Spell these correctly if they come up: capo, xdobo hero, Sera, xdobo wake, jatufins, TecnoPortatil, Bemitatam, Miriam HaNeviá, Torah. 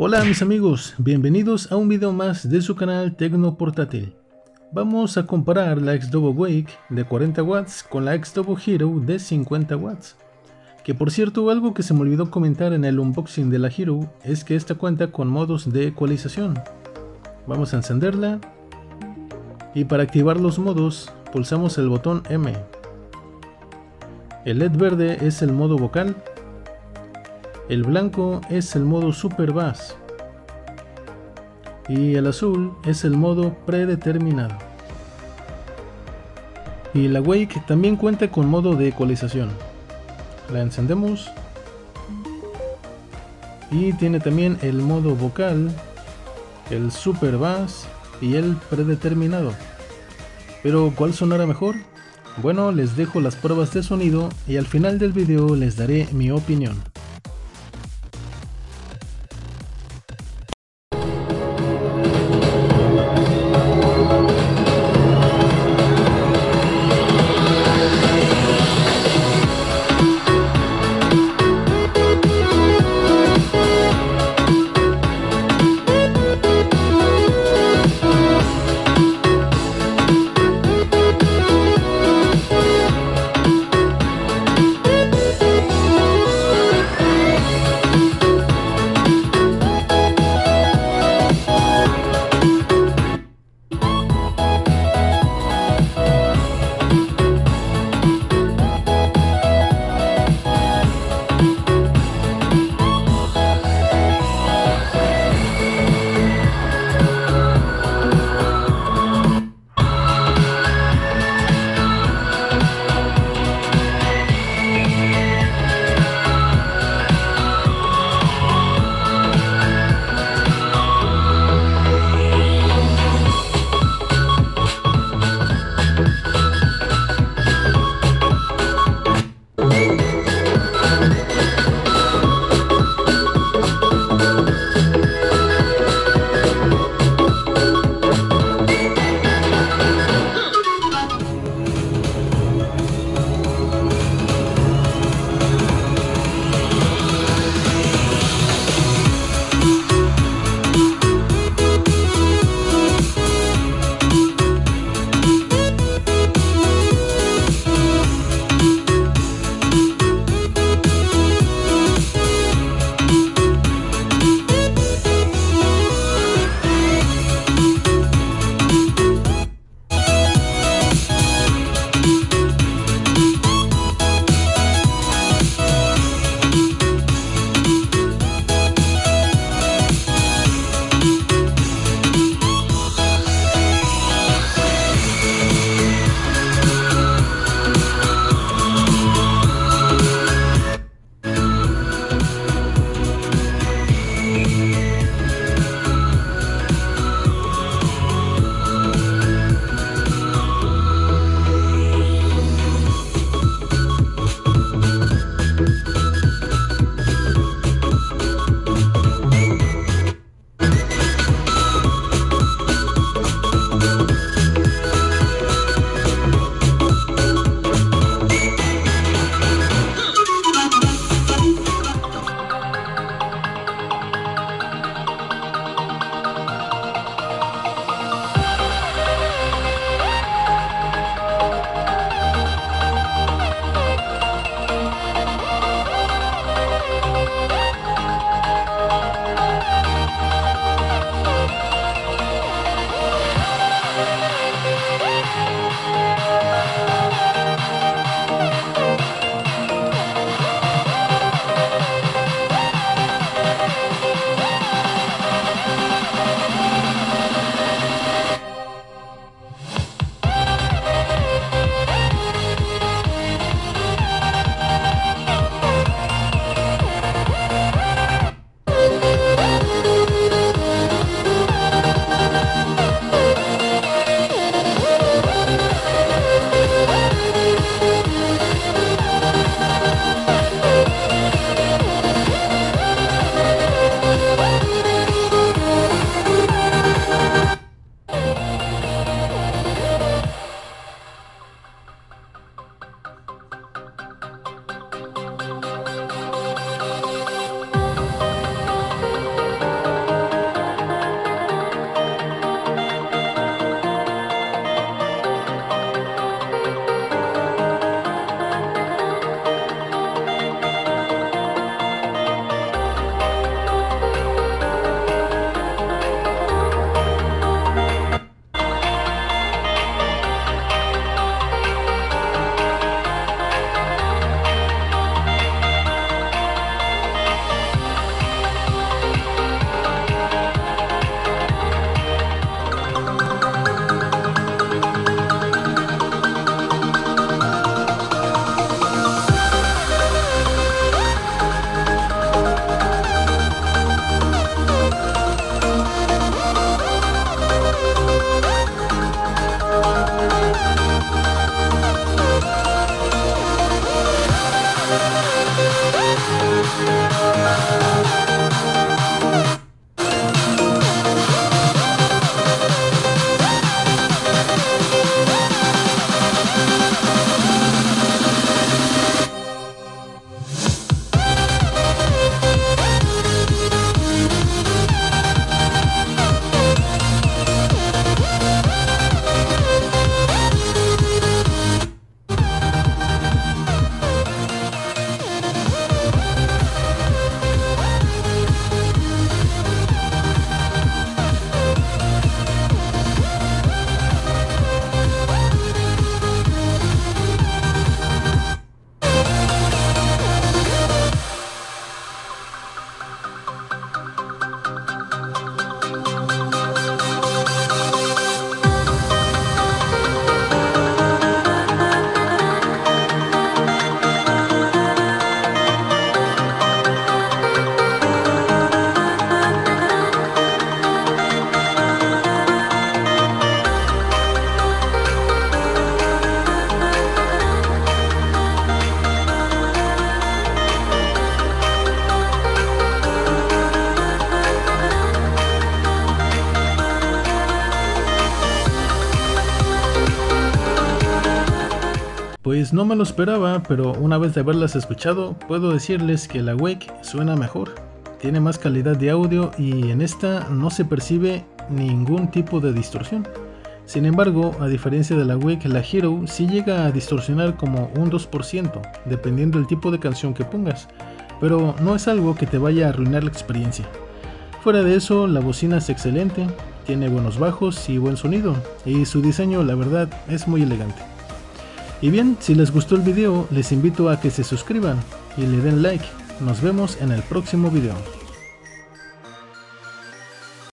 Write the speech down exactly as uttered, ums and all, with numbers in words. Hola mis amigos, bienvenidos a un video más de su canal TecnoPortatil. Vamos a comparar la xdobo Wake de cuarenta watts con la xdobo Hero de cincuenta watts. Que por cierto, algo que se me olvidó comentar en el unboxing de la Hero es que esta cuenta con modos de ecualización. Vamos a encenderla y para activar los modos pulsamos el botón M. El L E D verde es el modo vocal. El blanco es el modo super bass y el azul es el modo predeterminado. Y la Wake también cuenta con modo de ecualización. La encendemos y tiene también el modo vocal, el super bass y el predeterminado. Pero ¿cuál sonará mejor? Bueno, les dejo las pruebas de sonido y al final del video les daré mi opinión. Pues no me lo esperaba, pero una vez de haberlas escuchado, puedo decirles que la Wake suena mejor, tiene más calidad de audio y en esta no se percibe ningún tipo de distorsión. Sin embargo, a diferencia de la Wake, la Hero sí llega a distorsionar como un dos por ciento, dependiendo del tipo de canción que pongas, pero no es algo que te vaya a arruinar la experiencia. Fuera de eso, la bocina es excelente, tiene buenos bajos y buen sonido, y su diseño, la verdad, es muy elegante. Y bien, si les gustó el video, les invito a que se suscriban y le den like. Nos vemos en el próximo video.